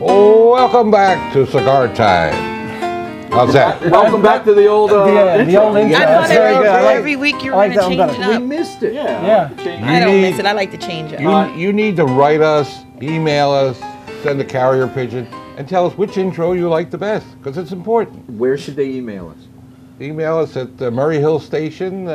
Welcome back to Cigar Time. How's that? Welcome back to the old intro. I thought every week you were going to change it up. We missed it. Yeah. I don't miss it. I like to change it. You need to write us, email us, send a carrier pigeon, and tell us which intro you like the best, because it's important. Where should they email us? Email us at Murray Hill Station. I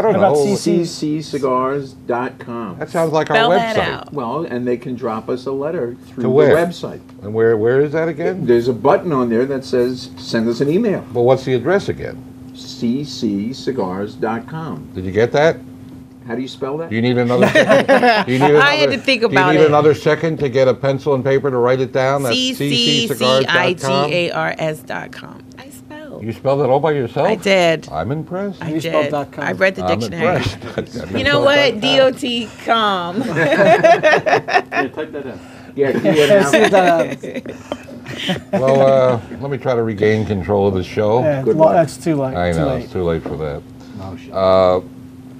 don't know. cccigars.com. That sounds like our website. Well, and they can drop us a letter through the website. And where is that again? There's a button on there that says send us an email. Well, what's the address again? cccigars.com. Did you get that? How do you spell that? Do you need another second? I had to think about it. Do you need another second to get a pencil and paper to write it down? That's cccigars.com. You spelled it all by yourself? I did. I'm impressed. I did. I read the dictionary. You know what? D-O-T, calm. Yeah, type that in. Yeah. Well, let me try to regain control of the show. Yeah, that's too late. I know, it's too late for that. No shit.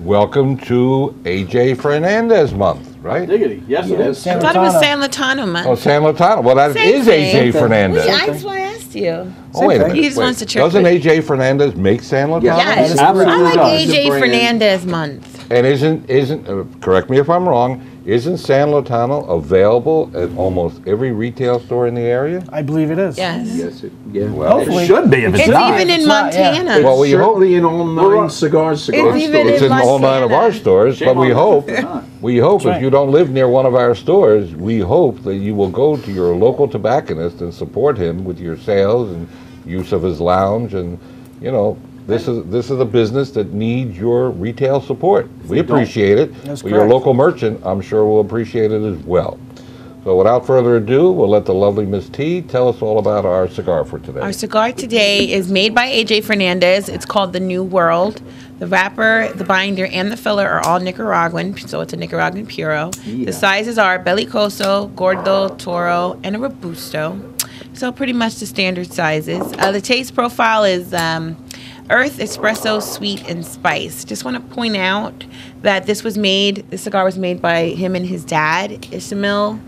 Welcome to A.J. Fernandez month, right? Diggity. Yes, it is. I thought it was San Latano month. Oh, San Latano. Well, that is A.J. Fernandez. That's why I asked you. Oh, wait a minute. He just wants to check. Doesn't A.J. Fernandez make San Latano? Yes. I like A.J. Fernandez month. And isn't correct me if I'm wrong, isn't San Lotano available at almost every retail store in the area? I believe it is. Yes. Yes, well, it should be. It's even in Montana. Yeah. Well, we certainly in all 9 cigar stores. It's in all 9 of our stores, but we hope if you don't live near one of our stores, we hope that you will go to your local tobacconist and support him with your sales and use of his lounge, and you know, This is a business that needs your retail support. We appreciate it. But your local merchant, I'm sure, will appreciate it as well. So without further ado, we'll let the lovely Miss T tell us all about our cigar for today. Our cigar today is made by A.J. Fernandez. It's called the New World. The wrapper, the binder, and the filler are all Nicaraguan, so it's a Nicaraguan Puro. Yeah. The sizes are Belicoso, Gordo, Toro, and a Robusto. So pretty much the standard sizes. The taste profile is earth, espresso, sweet, and spice. Just want to point out that this cigar was made by him and his dad, Isamil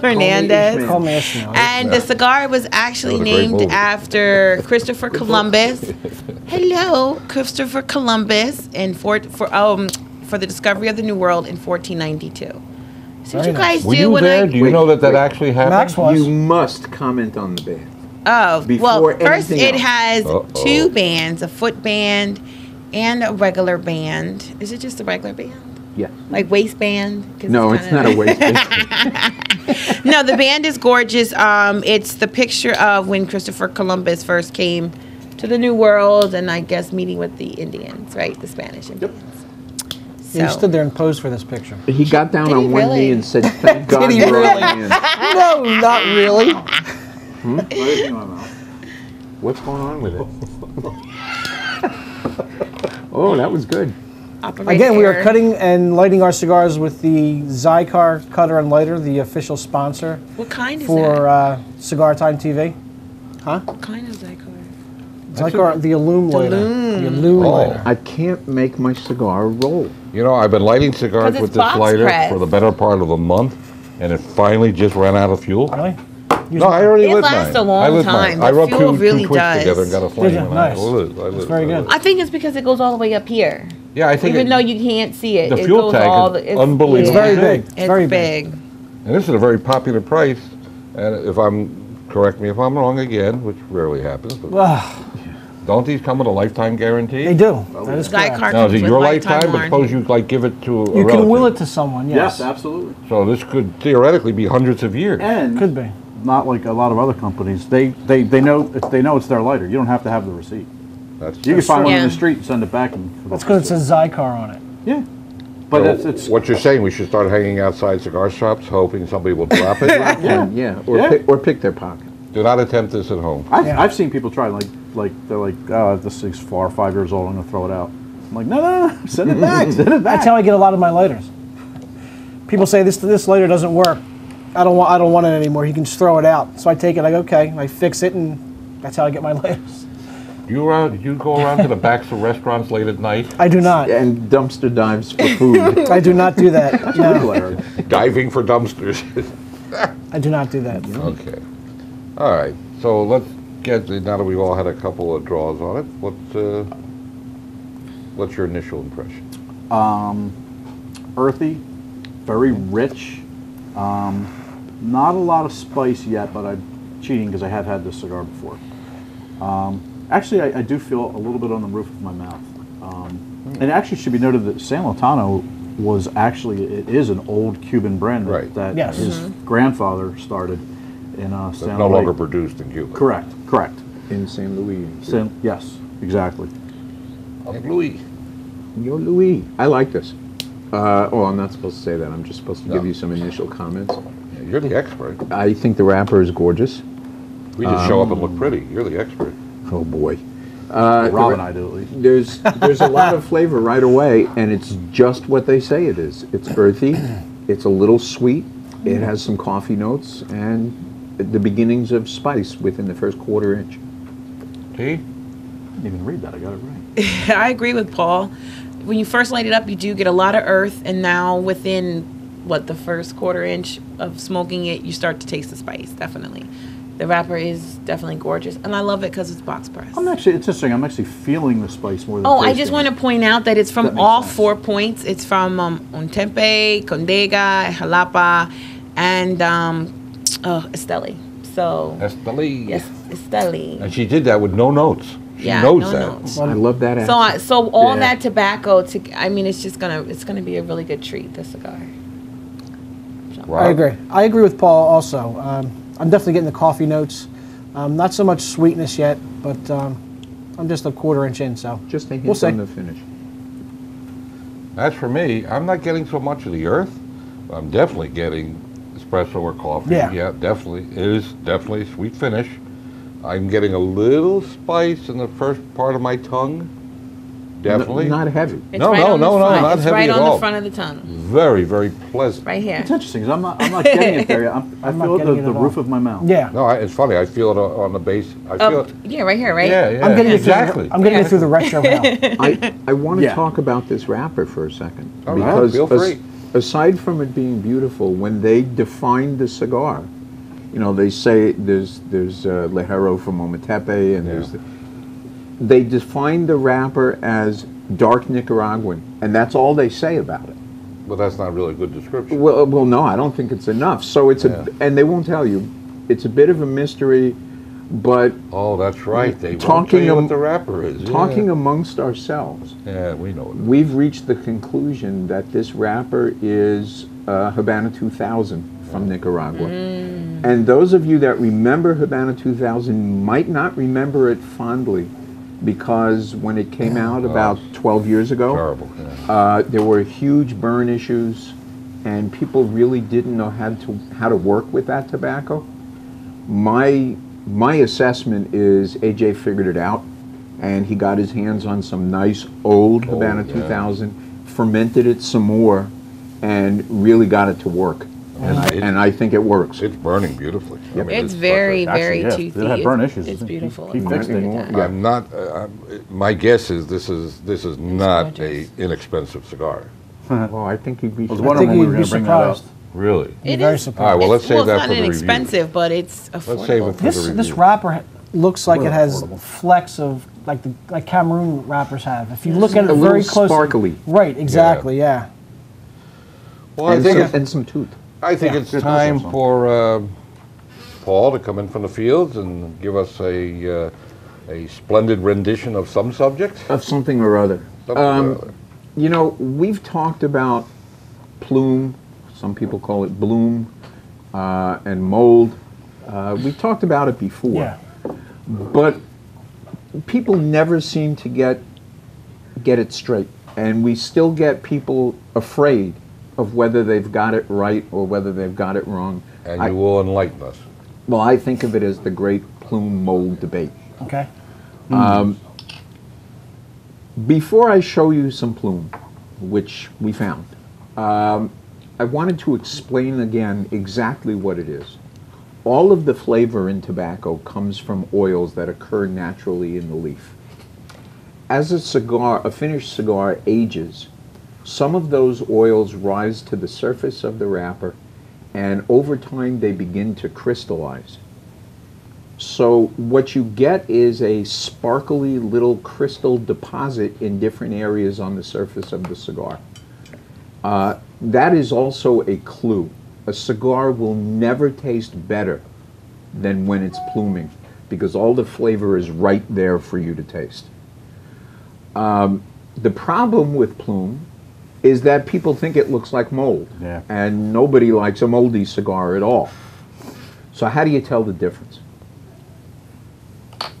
Fernandez. Call me Ishmael. And the cigar was actually named after Christopher Columbus. Hello, Christopher Columbus, and for the discovery of the New World in 1492. So what you guys do when I... Do you know that actually happened? You must comment on the band. Oh, well, first it has 2 bands, a foot band and a regular band. Is it just a regular band? Yeah. Like waistband? No, it's not a waistband. No, the band is gorgeous. It's the picture of when Christopher Columbus first came to the New World and I guess meeting with the Indians, right? The Spanish Indians. Yep. So. He stood there and posed for this picture. He got down on one knee and said, "Thank God you're really in." No, not really. What's going on with it? Oh, that was good. Again, we are cutting and lighting our cigars with the Xikar cutter and lighter, the official sponsor. What kind is that? For Cigar Time TV. Huh? What kind of Xikar? It's like the Illume lighter. The Illume lighter. I can't make my cigar roll. You know, I've been lighting cigars with this lighter for the better part of a month, and it finally just ran out of fuel. Really? No, I already lit mine. It lasts a long time. I rubbed two twigs together and got a flame. Nice. It's very good. I think it's because it goes all the way up here. Yeah, I think. Even though you can't see it, the fuel tank is unbelievable. It's very big. It's very big. And this is a very popular price. And if I'm correct me if I'm wrong again, which rarely happens. Don't these come with a lifetime guarantee? They do. That is correct. Now, is it your lifetime? But suppose you give it to a relative. You can will it to someone, yes. Yes, absolutely. So this could theoretically be hundreds of years. And could be. Not like a lot of other companies. They know it's their lighter. You don't have to have the receipt. You can find one in the street and send it back. That's because it says Xikar on it. Yeah. But so what you're saying, we should start hanging outside cigar shops hoping somebody will drop it? Or pick their pocket. Do not attempt this at home. I've seen people try they're like, this is 4 or 5 years old, I'm gonna throw it out. I'm like, no, send it back, send it back. That's how I get a lot of my lighters. People say this lighter doesn't work. I don't want it anymore. You can just throw it out. So I take it, I go, okay, I fix it, and that's how I get my lighters. You go around to the backs of restaurants late at night? I do not. And dumpster dives for food. I do not do that. No. Diving for dumpsters. I do not do that. Okay. All right. So let's get, now that we've all had a couple of draws on it, what's your initial impression? Earthy, very rich. Not a lot of spice yet, but I'm cheating because I have had this cigar before. Actually, I do feel a little bit on the roof of my mouth. And it actually should be noted that San Latano was actually, it is an old Cuban brand that yes. his grandfather started in San Latano. No longer produced in Cuba. Correct, correct. In San Luis. Yes, exactly. Of Luis. Yo Luis. I like this. Oh, I'm not supposed to say that. I'm just supposed to give you some initial comments. Yeah, you're the expert. I think the wrapper is gorgeous. We just show up and look pretty. You're the expert. Oh boy, Rob and I do at least. There's a lot of flavor right away, and it's just what they say it is. It's earthy, it's a little sweet, it has some coffee notes, and the beginnings of spice within the first quarter inch. Hey, didn't even read that. I got it right. I agree with Paul. When you first light it up, you do get a lot of earth, and now within the first quarter inch of smoking it, you start to taste the spice definitely. The wrapper is definitely gorgeous, and I love it because it's box pressed. It's interesting. I'm actually feeling the spice more than. Oh, I just want to point out that it's from all 4 points. It's from Ometepe, Condega, Jalapa, and Esteli. So Esteli. Yes, Esteli. And she did that with no notes. She knows that. Notes. I love that answer. So, all that tobacco. I mean, it's gonna be a really good treat. This cigar. So. I agree. I agree with Paul also. I'm definitely getting the coffee notes. Not so much sweetness yet, but I'm just a quarter inch in, so just thinking we'll on the finish. As for me, I'm not getting so much of the earth. I'm definitely getting espresso or coffee. Yeah, definitely. It is definitely a sweet finish. I'm getting a little spice in the first part of my tongue. Definitely. Not heavy. Not heavy at all. It's right on the front of the tongue. Very, very pleasant. Right here. It's interesting because I'm not getting it there yet. I feel it at the roof of my mouth. Yeah. No, it's funny. I feel it on the base. I feel it. Yeah, right here, right? Yeah. I'm getting exactly. I'm getting it through the retro now. I want to talk about this wrapper for a second. All because right, feel free. Aside from it being beautiful, when they defined the cigar, you know, they say there's Lejero from Ometepe and there's... They define the wrapper as dark Nicaraguan, and that's all they say about it. Well, that's not really a good description. Well, no, I don't think it's enough. So it's and they won't tell you. It's a bit of a mystery, but that's right. They won't tell you what the wrapper is. Talking amongst ourselves. Yeah, we know it. We've reached the conclusion that this wrapper is Habana 2000 from Nicaragua. Mm. And those of you that remember Habana 2000 might not remember it fondly. Because when it came out about 12 years ago, terrible. Yeah. There were huge burn issues, and people really didn't know how to work with that tobacco. My assessment is AJ figured it out, and he got his hands on some nice old Habana 2000, fermented it some more, and really got it to work. And I think it works. It's burning beautifully. Yep. I mean, it's very, very toothy. It had burn issues. It's beautiful. He fixed it. I'm not. My guess is this is not an inexpensive cigar. Well, I think he'd be. Well, I think he'd be surprised. Really? It very is. Surprised. All right. Well, let's save that for the review. It's not inexpensive, but it's affordable. Let's save it for the review. This wrapper looks like it has flecks of like Cameroon wrappers have. If you look at it very closely, sparkly. Right. Exactly. Yeah. Well, I think and some tooth. I think it's time for Paul to come in from the fields and give us a splendid rendition of some subject. Of something or other. You know, we've talked about plume, some people call it bloom, and mold. We've talked about it before. Yeah. But people never seem to get it straight. And we still get people afraid of whether they've got it right or whether they've got it wrong. And you will enlighten us. Well, I think of it as the great plume mold debate. Okay. Before I show you some plume, which we found, I wanted to explain again exactly what it is. All of the flavor in tobacco comes from oils that occur naturally in the leaf. as a cigar, a finished cigar ages, some of those oils rise to the surface of the wrapper, and over time they begin to crystallize. So what you get is a sparkly little crystal deposit in different areas on the surface of the cigar. That is also a clue. A cigar will never taste better than when it's pluming, because all the flavor is right there for you to taste. The problem with plume is that people think it looks like mold, and nobody likes a moldy cigar at all. So how do you tell the difference?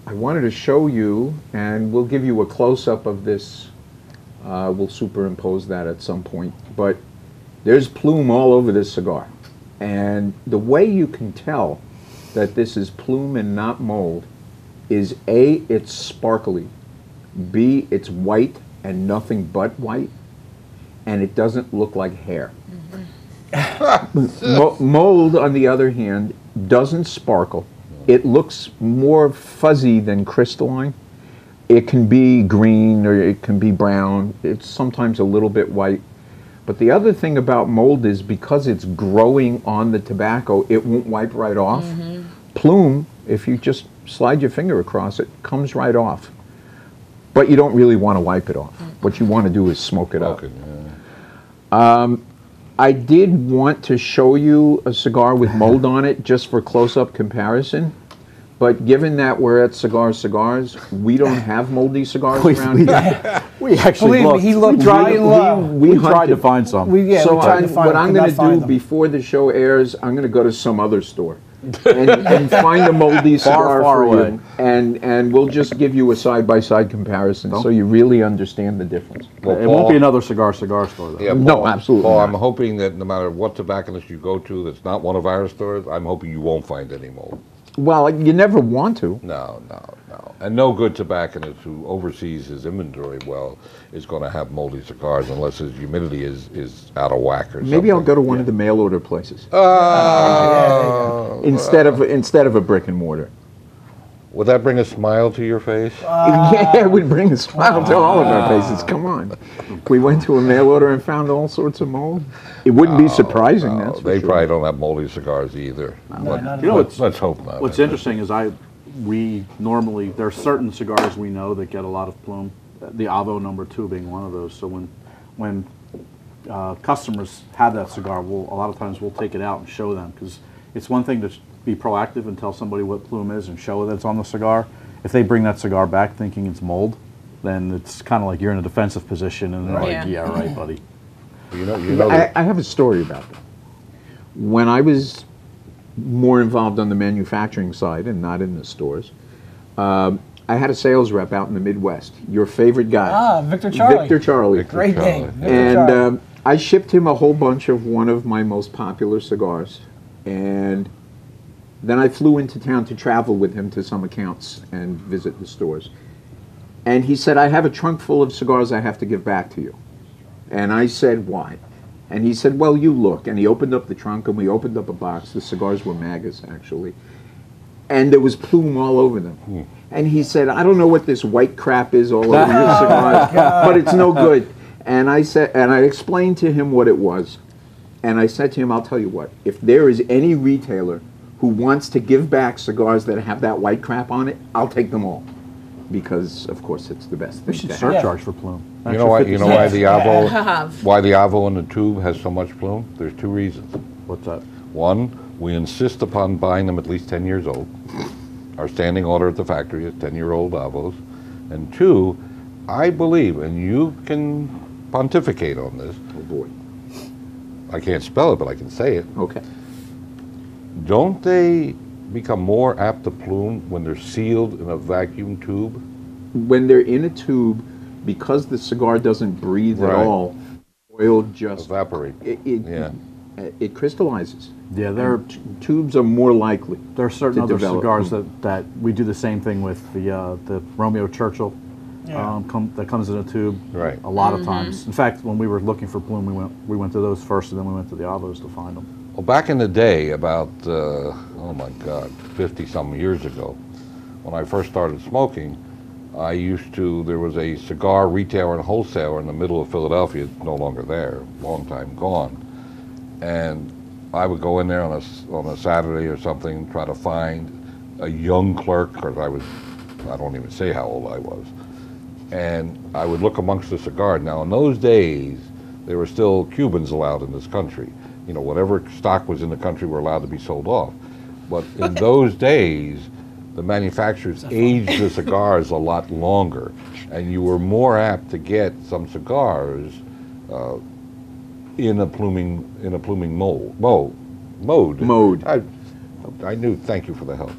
I wanted to show you, and we'll give you a close-up of this. We'll superimpose that at some point, but there's plume all over this cigar. And the way you can tell that this is plume and not mold is A, it's sparkly, B, it's white and nothing but white, and it doesn't look like hair. Mold, on the other hand, doesn't sparkle. It looks more fuzzy than crystalline. It can be green or it can be brown. It's sometimes a little bit white. But the other thing about mold is because it's growing on the tobacco, it won't wipe right off. Mm-hmm. Plume, if you just slide your finger across it, comes right off. But you don't really want to wipe it off. What you want to do is smoke it up. Yeah. I did want to show you a cigar with mold on it just for close-up comparison, but given that we're at Cigar Cigars, we don't have moldy cigars around here. We actually looked. He looked dry and low. We tried to find some. What I'm going to do before the show airs, I'm going to go to some other store and find a moldy cigar for you, and we'll just give you a side-by-side comparison so you really understand the difference. Well, it won't be another cigar store, though. Yeah, no, absolutely not. I'm hoping that no matter what tobacconist you go to that's not one of our stores, I'm hoping you won't find any mold. Well, you never want to. No, no, no. And no good tobacconist who oversees his inventory well is going to have moldy cigars unless his humidity is out of whack or something. Maybe I'll go to one of the mail order places. Instead of a brick and mortar. Would that bring a smile to your face? Yeah, it would bring a smile to all of our faces. Come on. We went to a mail order and found all sorts of mold. It wouldn't be surprising, that's for sure. They probably don't have moldy cigars either. Let's hope not. What's interesting is we normally, there are certain cigars we know that get a lot of plume, the Avo No. 2 being one of those. So when customers have that cigar, a lot of times we'll take it out and show them, because it's one thing to be proactive and tell somebody what plume is and show that it's on the cigar. If they bring that cigar back thinking it's mold, then it's kind of like you're in a defensive position and they're like, yeah, right, buddy. I have a story about that. When I was more involved on the manufacturing side and not in the stores, I had a sales rep out in the Midwest, your favorite guy. Victor Charlie. Victor Charlie. Great name. And I shipped him a whole bunch of one of my most popular cigars, and then I flew into town to travel with him to some accounts and visit the stores. And he said, I have a trunk full of cigars I have to give back to you. And I said, why? And he said, well, you look. And he opened up the trunk, and we opened up a box. The cigars were Magas, actually. And there was plume all over them. Hmm. And he said, I don't know what this white crap is all over your cigars, but it's no good. And I said, and I explained to him what it was. And I said to him, I'll tell you what, if there is any retailer who wants to give back cigars that have that white crap on it, I'll take them all. Because, of course, it's the best thing. We should surcharge for plume. You know why the Avo in the tube has so much plume? There's two reasons. What's that? One, we insist upon buying them at least 10 years old. Our standing order at the factory is 10-year-old Avos. And two, I believe, and you can pontificate on this. Oh, boy. I can't spell it, but I can say it. Okay. Don't they become more apt to plume when they're sealed in a vacuum tube? When they're in a tube, because the cigar doesn't breathe at all, oil just evaporates. It crystallizes. Yeah, tubes are more likely. There are certain other cigars that we do the same thing with, the Romeo Churchill that comes in a tube a lot of times. In fact, when we were looking for plume, we went to those first, and then we went to the Avos to find them. Well, back in the day, about, oh my God, 50-some years ago, when I first started smoking, I used to, there was a cigar retailer and wholesaler in the middle of Philadelphia, no longer there, long time gone. And I would go in there on a Saturday or something, try to find a young clerk, because I don't even say how old I was. And I would look amongst the cigar. Now in those days, there were still Cubans allowed in this country. You know, whatever stock was in the country were allowed to be sold off. But in those days, the manufacturers aged the cigars a lot longer, and you were more apt to get some cigars in a pluming mode. I knew. Thank you for the help.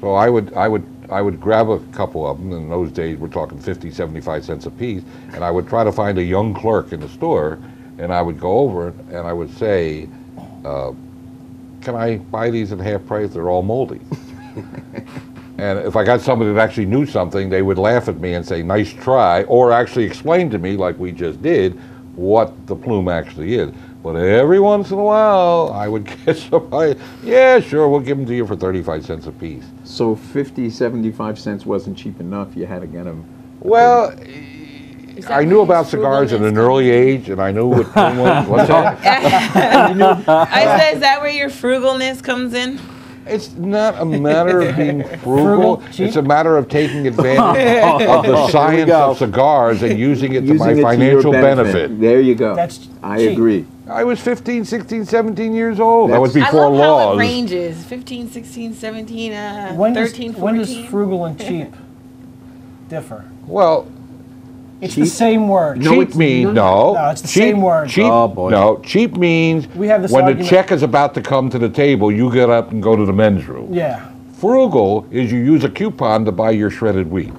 So I would grab a couple of them. In those days, we're talking 50, 75 cents a piece, and I would try to find a young clerk in the store, and I would go over and I would say, "Can I buy these at half price? They're all moldy." And if I got somebody that actually knew something, they would laugh at me and say, nice try, or actually explain to me, like we just did, what the plume actually is. But every once in a while, I would get somebody, yeah, sure, we'll give them to you for 35 cents a piece. So 50, 75 cents wasn't cheap enough, you had to get them. Well, I knew about cigars at an early age, and I knew what plume was. What's that? I said, is that where your frugalness comes in? It's not a matter of being frugal. It's a matter of taking advantage of the science of cigars and using it to my financial benefit. There you go. That's I cheap. Agree. I was 15, 16, 17 years old. That was before I love laws. How it ranges. 15, 16, 17, when 13, 14. When does frugal and cheap differ? Well, it's cheap? The same word. No, cheap means no. No, it's the cheap, same word. Cheap, oh boy. No, cheap means we have this when argument. The check is about to come to the table, you get up and go to the men's room. Yeah. Frugal is you use a coupon to buy your shredded wheat.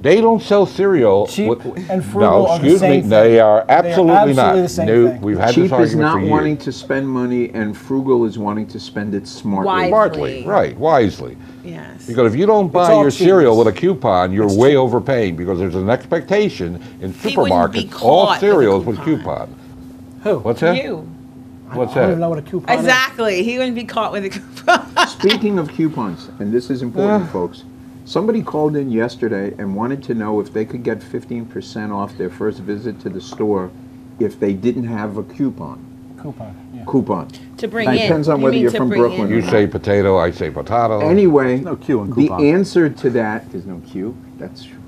They don't sell cereal. Cheap and frugal are the same thing. They are absolutely not. The same thing. We've had cheap this argument is not for wanting years. To spend money, and frugal is wanting to spend it smartly. Smartly, right? Wisely. Yes. Because if you don't buy your cereal with a coupon, you're way overpaying. Because there's an expectation in supermarkets, all cereals with coupon. Who? What's that? You. What's that? I don't even know what a coupon is. Exactly. He wouldn't be caught with a coupon. Speaking of coupons, and this is important, folks. Somebody called in yesterday and wanted to know if they could get 15% off their first visit to the store if they didn't have a coupon. Coupon. Yeah. Coupon. To bring in. It depends on whether you're from Brooklyn. You say potato, I say potato. Anyway, no Q in coupon. The answer to that is no Q. That's true.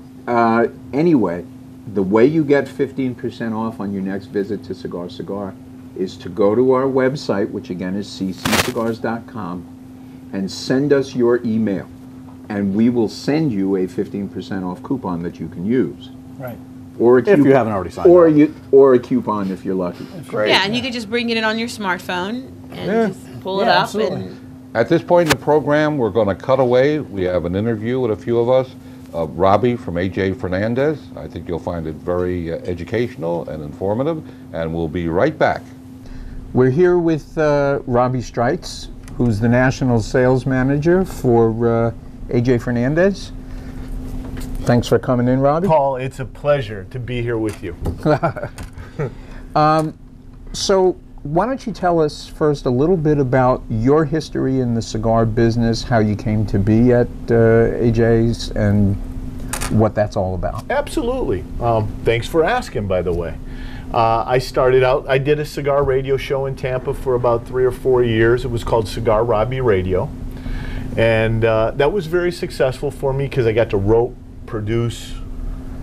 Anyway, the way you get 15% off on your next visit to Cigar Cigar is to go to our website, which again is cccigars.com, and send us your email. And we will send you a 15% off coupon that you can use. Right. Or a if you haven't already signed or up. Or a coupon if you're lucky. Great. Yeah, and you could just bring it in on your smartphone and just pull it up. Absolutely. And at this point in the program, we're going to cut away. We have an interview with a few of us. Robbie from A.J. Fernandez. I think you'll find it very educational and informative. And we'll be right back. We're here with Robbie Streitz, who's the National Sales Manager for... A.J. Fernandez. Thanks for coming in, Robbie. Paul, it's a pleasure to be here with you. So why don't you tell us first a little bit about your history in the cigar business, how you came to be at A.J.'s, and what that's all about. Absolutely. Thanks for asking, by the way. I started out, I did a cigar radio show in Tampa for about 3 or 4 years. It was called Cigar Robbie Radio. And that was very successful for me because I got to rope, produce,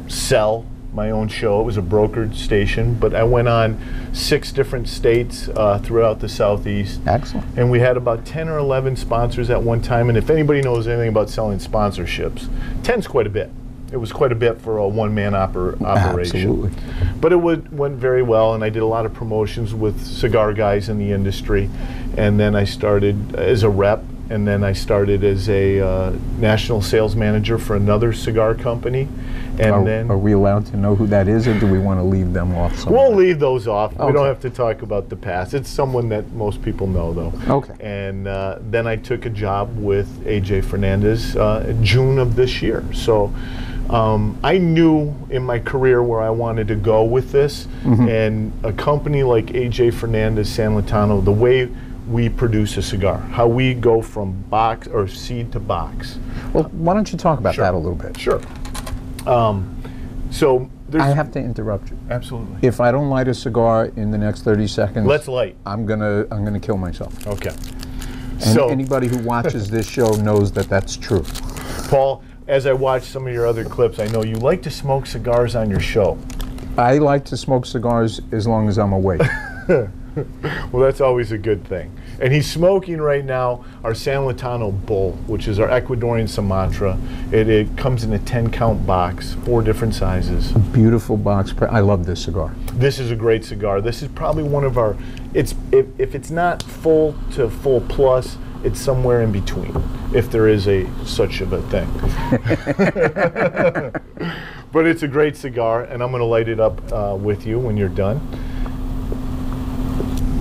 sell my own show. It was a brokered station, but I went on 6 different states throughout the Southeast. Excellent. And we had about 10 or 11 sponsors at one time. And if anybody knows anything about selling sponsorships, 10's quite a bit. It was quite a bit for a one-man operation. Absolutely. But it went very well, and I did a lot of promotions with cigar guys in the industry. And then I started as a rep. And then I started as a national sales manager for another cigar company. And are we allowed to know who that is, or do we want to leave them off somewhere? We'll leave those off. Okay. We don't have to talk about the past. It's someone that most people know, though. Okay. And then I took a job with A.J. Fernandez in June of this year. So I knew in my career where I wanted to go with this. Mm-hmm. And a company like A.J. Fernandez, San Latano, the way we produce a cigar, how we go from box or seed to box. Well, why don't you talk about that a little bit? Sure. So I have to interrupt you. Absolutely. If I don't light a cigar in the next 30 seconds, let's light. I'm gonna kill myself. Okay. And so anybody who watches this show knows that that's true. Paul, as I watch some of your other clips, I know you like to smoke cigars on your show. I like to smoke cigars as long as I'm awake. Well, that's always a good thing. And he's smoking right now our San Latano Bull, which is our Ecuadorian Sumatra. It comes in a 10-count box, 4 different sizes. A beautiful box. I love this cigar. This is a great cigar. This is probably one of our, if it's not full to full plus, it's somewhere in between, if there is such a thing. But it's a great cigar, and I'm going to light it up with you when you're done.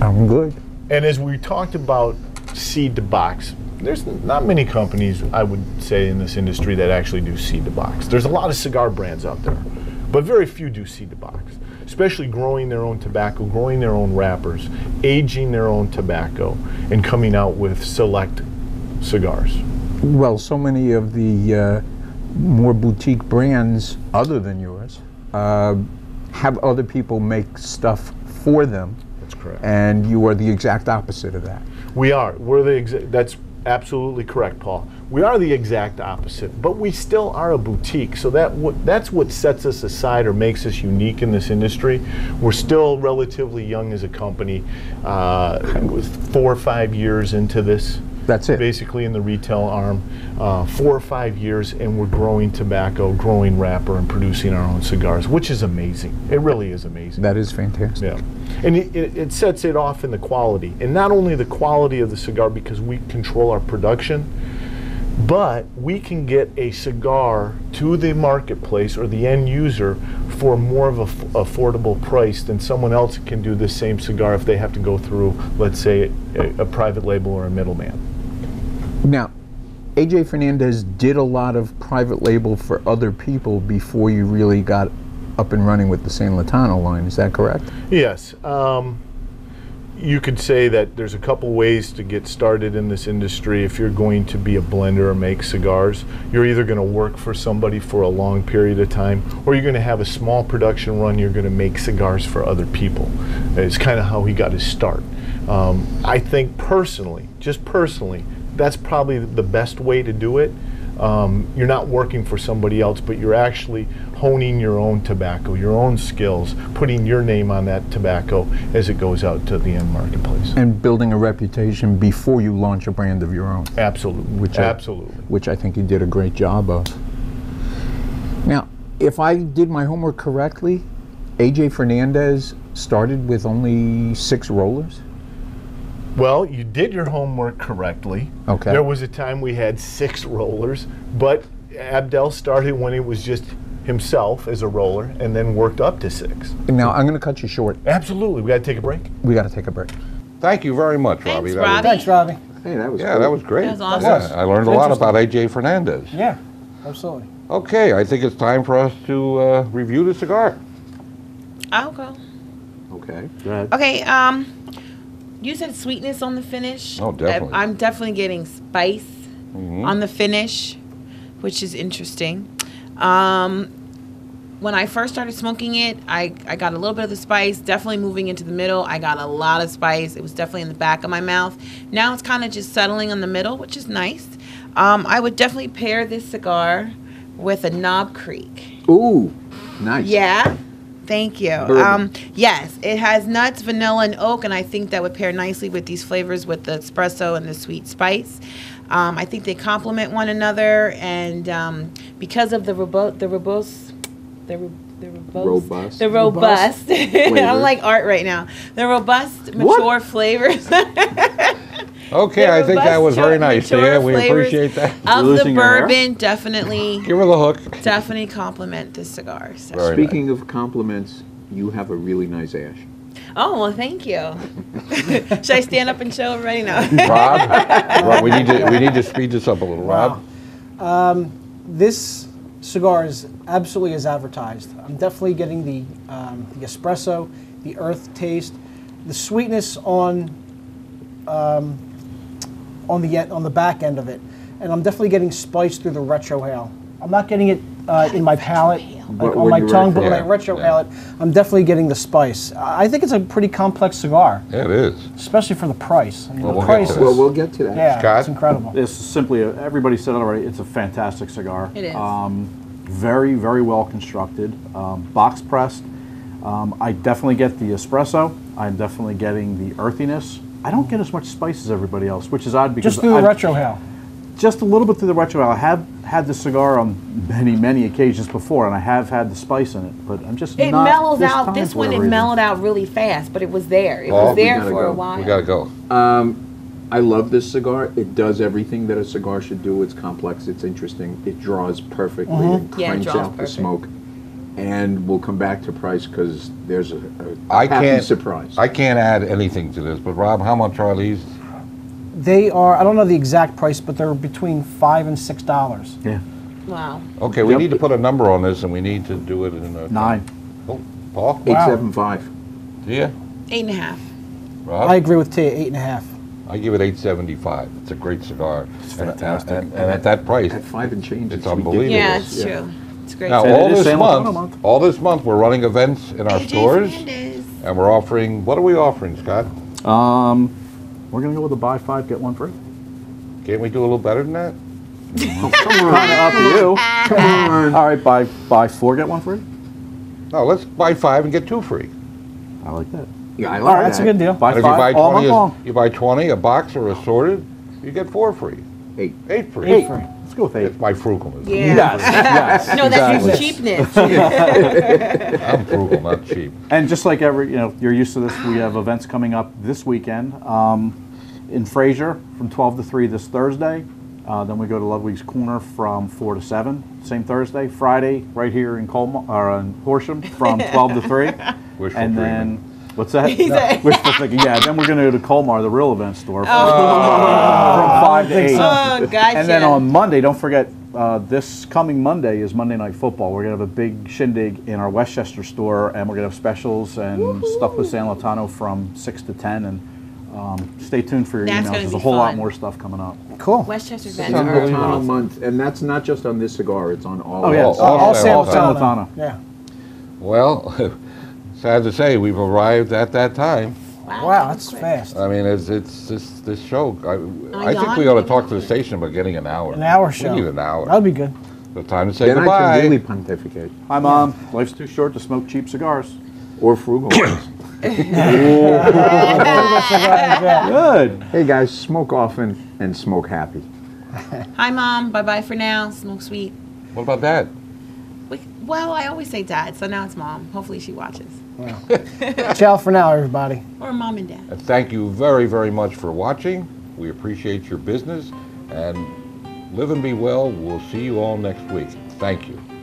I'm good. And as we talked about seed to box, there's not many companies, I would say, in this industry that actually do seed to box. There's a lot of cigar brands out there, but very few do seed to box, especially growing their own tobacco, growing their own wrappers, aging their own tobacco, and coming out with select cigars. Well, so many of the more boutique brands, other than yours, have other people make stuff for them. Correct. And you are the exact opposite of that. We are. That's absolutely correct, Paul. We are the exact opposite, but we still are a boutique. So that's what sets us aside or makes us unique in this industry. We're still relatively young as a company, with 4 or 5 years into this. That's it. Basically in the retail arm, 4 or 5 years, and we're growing tobacco, growing wrapper, and producing our own cigars, which is amazing. It really is amazing. That is fantastic. Yeah, and it sets it off in the quality, and not only the quality of the cigar because we control our production, but we can get a cigar to the marketplace or the end user for more of an affordable price than someone else can do the same cigar if they have to go through, let's say, a private label or a middleman. Now, A.J. Fernandez did a lot of private label for other people before you really got up and running with the San Latano line. Is that correct? Yes. You could say that there's a couple ways to get started in this industry. If you're going to be a blender or make cigars, you're either going to work for somebody for a long period of time, or you're going to have a small production run, you're going to make cigars for other people. It's kind of how he got his start. I think personally, just personally, that's probably the best way to do it. You're not working for somebody else, but you're actually honing your own tobacco, your own skills, putting your name on that tobacco as it goes out to the end marketplace. And building a reputation before you launch a brand of your own. Absolutely. Which I think you did a great job of. Now, if I did my homework correctly, A.J. Fernandez started with only 6 rollers? Well, you did your homework correctly. Okay. There was a time we had 6 rollers, but Abdel started when it was just himself as a roller and then worked up to 6. Now, I'm going to cut you short. Absolutely. We got to take a break. We got to take a break. Thank you very much, Robbie. Thanks, Robbie. Hey, that was cool. That was great. That was awesome. Yeah, I learned a lot about A.J. Fernandez. Yeah, absolutely. Okay, I think it's time for us to review the cigar. I'll go. Okay. Go ahead. Okay, you said sweetness on the finish. Oh, definitely. I'm definitely getting spice on the finish, which is interesting. When I first started smoking it, I got a little bit of the spice. Definitely moving into the middle, I got a lot of spice. It was definitely in the back of my mouth. Now it's kind of just settling on the middle, which is nice. I would definitely pair this cigar with a Knob Creek. Ooh, nice. Yeah. Thank you. Yes, it has nuts, vanilla, and oak, and I think that would pair nicely with these flavors with the espresso and the sweet spice. I think they complement one another, and because of the robust I'm like art right now. The robust, mature flavors. Okay, I think that was very nice. Yeah, we appreciate that. Of the bourbon, definitely. Give her the hook. Definitely compliment this cigar. So. Speaking of compliments, you have a really nice ash. Oh, well, thank you. Should I stand up and show everybody now? Rob, we need to speed this up a little. Wow. Rob? This cigar is absolutely as advertised. I'm definitely getting the espresso, the earth taste, the sweetness on on the back end of it. And I'm definitely getting spiced through the retrohale. I'm not getting it in my palate, like on my tongue, but when I retrohale it, I'm definitely getting the spice. I think it's a pretty complex cigar. Yeah, it is. Especially for the price. I mean, well, the price is, well, we'll get to that. Yeah, Scott? It's incredible. It's simply, everybody said it already, it's a fantastic cigar. It is. Very, very well constructed, box pressed. I definitely get the espresso. I'm definitely getting the earthiness. I don't get as much spice as everybody else, which is odd because just through the retrohale. Just a little bit through the retrohale. I have had the cigar on many occasions before, and I have had the spice in it, but I'm just it not mellows this out. This one it reason. Mellowed out really fast, but it was there. It was there for a while. We gotta go. I love this cigar. It does everything that a cigar should do. It's complex. It's interesting. It draws perfectly. It cranks out the smoke. And we'll come back to price because there's a happy surprise. I can't add anything to this, but Rob, how much are these? They are, I don't know the exact price, but they're between $5 and $6. Yeah. Wow. Okay, we need to put a number on this, and we need to do it in a... 9. Oh, Paul? 8.75. Yeah. 8.5. Rob? I agree with Tia, 8.5. I give it 8.75. It's a great cigar. It's fantastic. And at that price... At 5 and change, it's unbelievable. Yeah, it's true. It's great. Now, all this month, we're running events in our stores, and we're offering, what are we offering, Scott? We're going to go with a buy 5, get 1 free. Can't we do a little better than that? Well, come on, up to you. Come on. All right, buy 4, get 1 free? No, let's buy 5 and get 2 free. I like that. Yeah, I like that. All right, that's a good deal. Buy 5 all month long. You buy 20, a box or assorted, you get 4 free. 8 free. 8 free. Let's go with 8. It's my frugalness. Yeah. Yes. No, that's your cheapness. I'm frugal, not cheap. And just like every, you know, you're used to this, we have events coming up this weekend in Fraser from 12 to 3 this Thursday. Then we go to Ludwig's Corner from 4 to 7, same Thursday. Friday, right here in Horsham from 12 to 3. Then... What's that? No, wishful thinking. Yeah, then we're going to go to Colmar, the real event store, from 5 to 8. Oh, gotcha. And then on Monday, don't forget, this coming Monday is Monday Night Football. We're going to have a big shindig in our Westchester store, and we're going to have specials and stuff with San Lotano from 6 to 10. And stay tuned for your emails. There's a whole lot more stuff coming up. Cool. Westchester's San Lotano month. And that's not just on this cigar. It's on all all San Lotano. Yeah. Well... Sad to say, we've arrived at that time. Wow, that's fast. I mean, it's this show. I think we ought to talk to the station about getting an hour. An hour show. We need an hour. That'll be good. The time to say then goodbye. Then I can really pontificate. Hi, Mom. Life's too short to smoke cheap cigars. Or frugal ones. Good. Hey, guys, smoke often and smoke happy. Hi, Mom. Bye-bye for now. Smoke sweet. What about that? Well, I always say Dad, so now it's Mom. Hopefully she watches. Wow. Ciao for now, everybody. Or Mom and Dad. And thank you very, very much for watching. We appreciate your business. And live and be well. We'll see you all next week. Thank you.